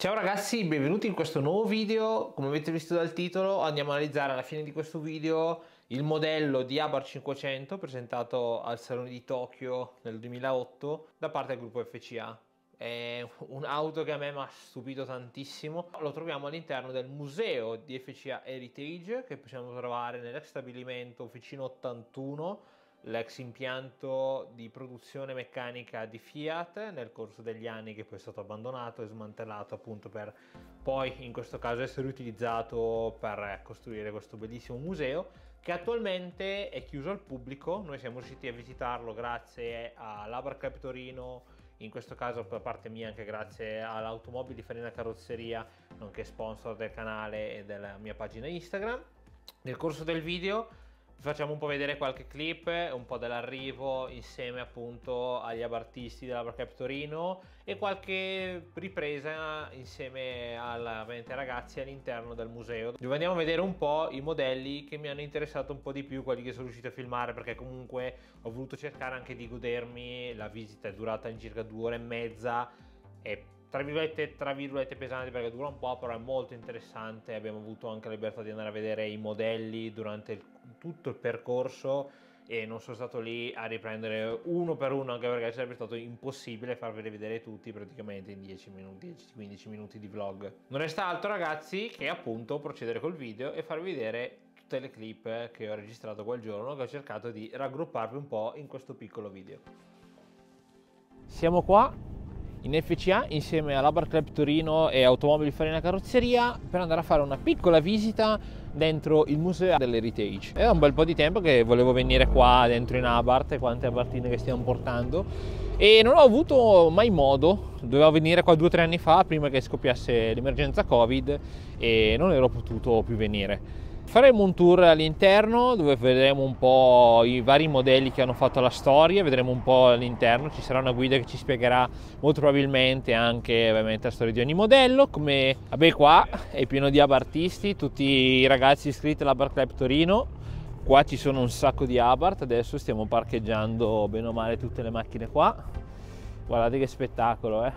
Ciao ragazzi, benvenuti in questo nuovo video. Come avete visto dal titolo, andiamo a analizzare alla fine di questo video il modello di Abarth 500 presentato al Salone di Tokyo nel 2008 da parte del gruppo FCA. È un'auto che a me mi ha stupito tantissimo. Lo troviamo all'interno del museo di FCA Heritage che possiamo trovare nell'ex stabilimento Officine 81, l'ex impianto di produzione meccanica di Fiat, nel corso degli anni che poi è stato abbandonato e smantellato, appunto, per poi in questo caso essere utilizzato per costruire questo bellissimo museo che attualmente è chiuso al pubblico. Noi siamo riusciti a visitarlo grazie all'Abarth Club Torino, in questo caso da parte mia anche grazie all'Automobili Farina Carrozzeria, nonché sponsor del canale e della mia pagina Instagram. Nel corso del video facciamo un po' vedere qualche clip, un po' dell'arrivo insieme appunto agli abartisti dell'Abarth Club Torino e qualche ripresa insieme ai ragazzi all'interno del museo, dove andiamo a vedere un po' i modelli che mi hanno interessato un po' di più, quelli che sono riuscito a filmare, perché comunque ho voluto cercare anche di godermi la visita. È durata in circa 2 ore e mezza, è tra virgolette pesante perché dura un po', però è molto interessante. Abbiamo avuto anche la libertà di andare a vedere i modelli durante tutto il percorso e non sono stato lì a riprendere uno per uno, anche perché sarebbe stato impossibile farveli vedere tutti praticamente in 10-15 minuti di vlog. Non resta altro ragazzi che appunto procedere col video e farvi vedere tutte le clip che ho registrato quel giorno, che ho cercato di raggrupparvi un po' in questo piccolo video. Siamo qua in FCA insieme all'Abarth Club Torino e Automobili Farina Carrozzeria per andare a fare una piccola visita dentro il museo dell'Heritage. È un bel po' di tempo che volevo venire qua dentro in Abarth, quante abartine che stiamo portando, e non ho avuto mai modo. Dovevo venire qua 2 o 3 anni fa, prima che scoppiasse l'emergenza Covid, e non ero potuto più venire. Faremo un tour all'interno dove vedremo un po' i vari modelli che hanno fatto la storia, vedremo un po' all'interno, ci sarà una guida che ci spiegherà molto probabilmente anche ovviamente la storia di ogni modello. Come vabbè, qua è pieno di abartisti, tutti i ragazzi iscritti all'Abarth Club Torino. Qua ci sono un sacco di Abarth, adesso stiamo parcheggiando bene o male tutte le macchine qua. Guardate che spettacolo, eh!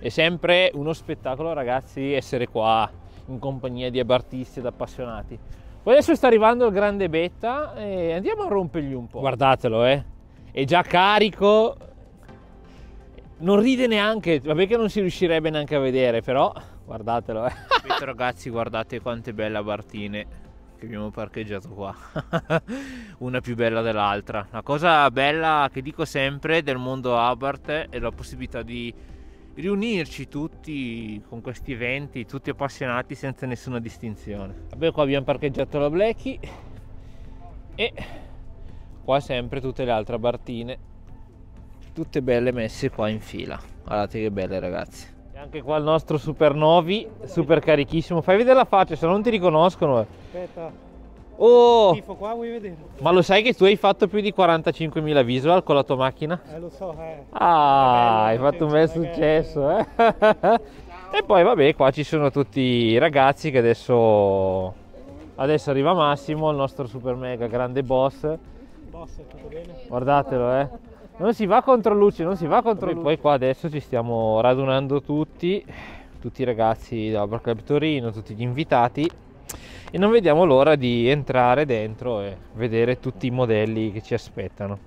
È sempre uno spettacolo ragazzi essere qua in compagnia di abartisti ed appassionati. Poi adesso sta arrivando il grande Betta e andiamo a rompergli un po'. Guardatelo, è già carico, non ride neanche, vabbè che non si riuscirebbe neanche a vedere, però guardatelo, Aspetta, ragazzi, guardate quante belle abartine che abbiamo parcheggiato qua. Una più bella dell'altra. La cosa bella che dico sempre del mondo Abarth è la possibilità di riunirci tutti con questi eventi, tutti appassionati senza nessuna distinzione. Vabbè, qua abbiamo parcheggiato la Blacky e qua sempre tutte le altre abartine, tutte belle messe qua in fila. Guardate che belle ragazzi. E anche qua il nostro Supernovi, super carichissimo. Fai vedere la faccia, se non ti riconoscono. Aspetta. Oh, tifo qua, vuoi vedere? Ma lo sai che tu hai fatto più di 45.000 visual con la tua macchina? Lo so, Ah, hai fatto un bel successo, E poi vabbè, qua ci sono tutti i ragazzi che adesso arriva Massimo, il nostro super mega grande boss. Boss, tutto bene? Guardatelo, Non si va contro luce, non si va contro luce. Poi qua adesso ci stiamo radunando tutti i ragazzi dell'Abarth Club Torino, tutti gli invitati, e non vediamo l'ora di entrare dentro e vedere tutti i modelli che ci aspettano.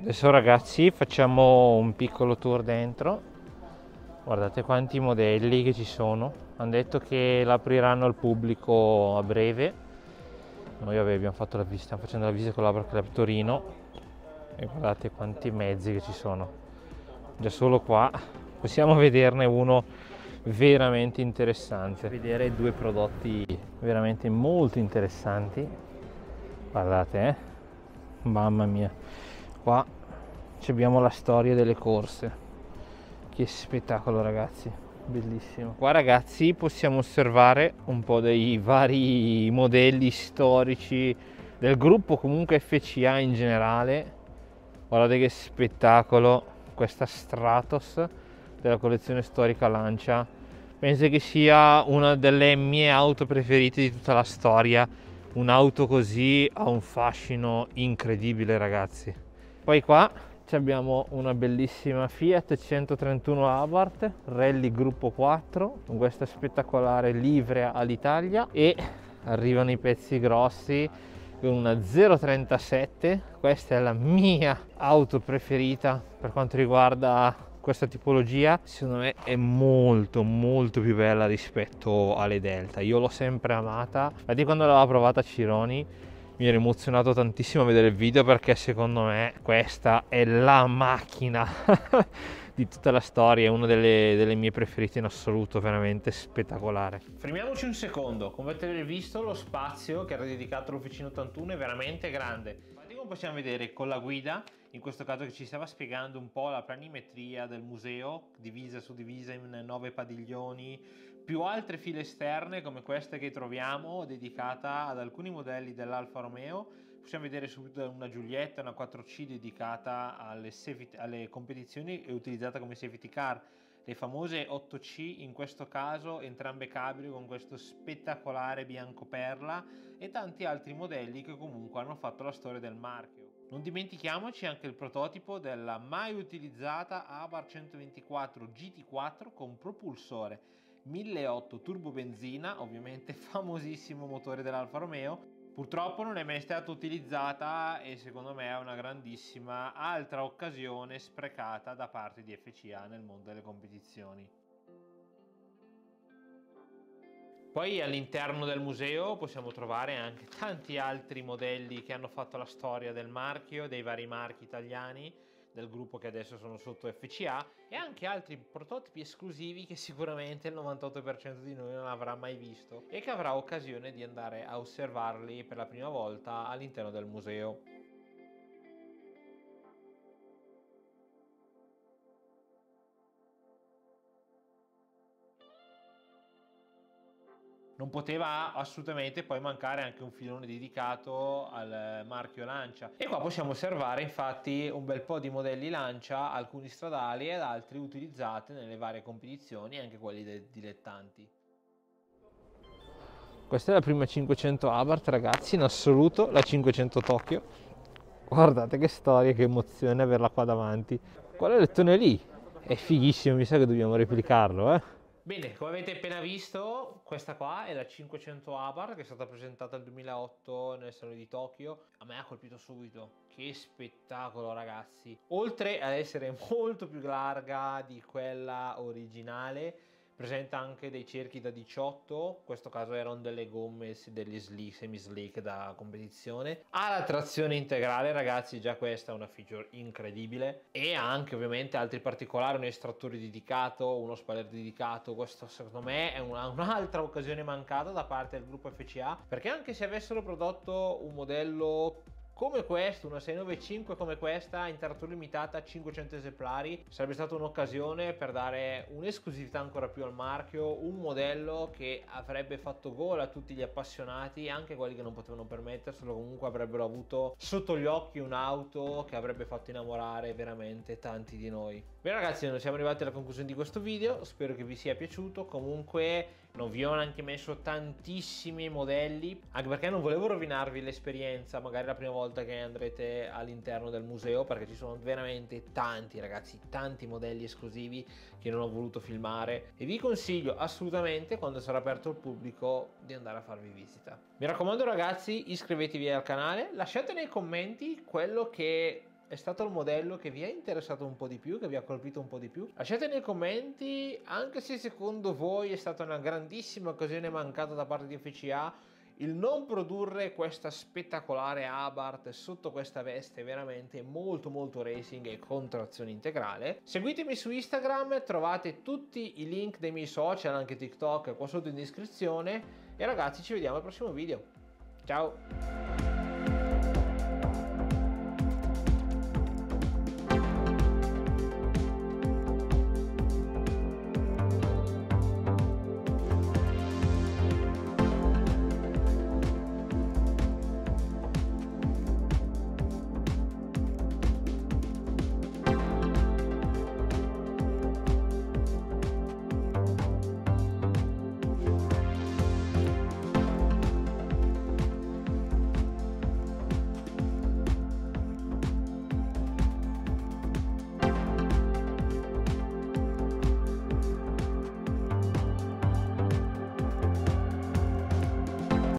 Adesso ragazzi facciamo un piccolo tour dentro. Guardate quanti modelli che ci sono. Hanno detto che l'apriranno al pubblico a breve. Noi abbiamo fatto la visita, stiamo facendo la visita con l'Abarth Club Torino, e guardate quanti mezzi che ci sono. Già solo qua possiamo vederne uno veramente interessante, vedere 2 prodotti veramente molto interessanti. Guardate, mamma mia, qua abbiamo la storia delle corse, che spettacolo ragazzi, bellissimo. Qua ragazzi possiamo osservare un po' dei vari modelli storici del gruppo, comunque FCA in generale. Guardate che spettacolo questa Stratos della collezione storica Lancia. Penso che sia una delle mie auto preferite di tutta la storia. Un'auto così ha un fascino incredibile ragazzi. Poi qua abbiamo una bellissima Fiat 131 Abarth Rally gruppo 4 con questa spettacolare livrea all'Italia, e arrivano i pezzi grossi con una 037. Questa è la mia auto preferita per quanto riguarda questa tipologia, secondo me è molto più bella rispetto alle Delta. Io l'ho sempre amata, ma di quando l'aveva provata Cironi mi ero emozionato tantissimo a vedere il video, perché secondo me questa è la macchina di tutta la storia, è una delle mie preferite in assoluto, veramente spettacolare. Fermiamoci un secondo, come avete visto lo spazio che era dedicato all'Officine 81 è veramente grande. Infatti, come possiamo vedere con la guida, in questo caso che ci stava spiegando un po' la planimetria del museo, divisa su divisa in 9 padiglioni, più altre file esterne come queste che troviamo, dedicata ad alcuni modelli dell'Alfa Romeo. Possiamo vedere subito una Giulietta, una 4C dedicata alle competizioni e utilizzata come safety car, le famose 8C in questo caso, entrambe cabrio con questo spettacolare bianco perla, e tanti altri modelli che comunque hanno fatto la storia del marchio. Non dimentichiamoci anche il prototipo della mai utilizzata Abarth 124 GT4 con propulsore 1.8 turbo benzina, ovviamente famosissimo motore dell'Alfa Romeo. Purtroppo non è mai stata utilizzata e secondo me è una grandissima altra occasione sprecata da parte di FCA nel mondo delle competizioni. Poi all'interno del museo possiamo trovare anche tanti altri modelli che hanno fatto la storia del marchio, dei vari marchi italiani, del gruppo che adesso sono sotto FCA, e anche altri prototipi esclusivi che sicuramente il 98% di noi non avrà mai visto e che avrà occasione di andare a osservarli per la prima volta all'interno del museo. Non poteva assolutamente poi mancare anche un filone dedicato al marchio Lancia, e qua possiamo osservare infatti un bel po' di modelli Lancia, alcuni stradali ed altri utilizzati nelle varie competizioni, anche quelli dei dilettanti. Questa è la prima 500 Abarth ragazzi, in assoluto, la 500 Tokyo. Guardate che storia, che emozione averla qua davanti. Quel lettone lì è fighissimo, mi sa che dobbiamo replicarlo Bene, come avete appena visto, questa qua è la 500 Abarth che è stata presentata nel 2008 nel Salone di Tokyo. A me ha colpito subito, che spettacolo ragazzi! Oltre ad essere molto più larga di quella originale, presenta anche dei cerchi da 18, in questo caso erano delle gomme, degli semi-slick da competizione. Ha la trazione integrale ragazzi, già questa è una feature incredibile, e ha anche ovviamente altri particolari, un estrattore dedicato, uno spoiler dedicato. Questo secondo me è un'altra occasione mancata da parte del gruppo FCA, perché anche se avessero prodotto un modello come questo, una 695 come questa, in tartatura limitata a 500 esemplari, sarebbe stata un'occasione per dare un'esclusività ancora più al marchio, un modello che avrebbe fatto gol a tutti gli appassionati, anche quelli che non potevano permetterselo, comunque avrebbero avuto sotto gli occhi un'auto che avrebbe fatto innamorare veramente tanti di noi. Bene ragazzi, noi siamo arrivati alla conclusione di questo video, spero che vi sia piaciuto. Comunque non vi ho neanche messo tantissimi modelli, anche perché non volevo rovinarvi l'esperienza magari la prima volta che andrete all'interno del museo, perché ci sono veramente tanti ragazzi, tanti modelli esclusivi che non ho voluto filmare, e vi consiglio assolutamente, quando sarà aperto al pubblico, di andare a farvi visita. Mi raccomando ragazzi, iscrivetevi al canale, lasciate nei commenti quello che è stato il modello che vi è interessato un po' di più, che vi ha colpito un po' di più. Lasciate nei commenti anche se secondo voi è stata una grandissima occasione mancata da parte di FCA il non produrre questa spettacolare Abarth sotto questa veste veramente molto racing e con trazione integrale. Seguitemi su Instagram, trovate tutti i link dei miei social, anche TikTok, qua sotto in descrizione, e ragazzi ci vediamo al prossimo video. Ciao!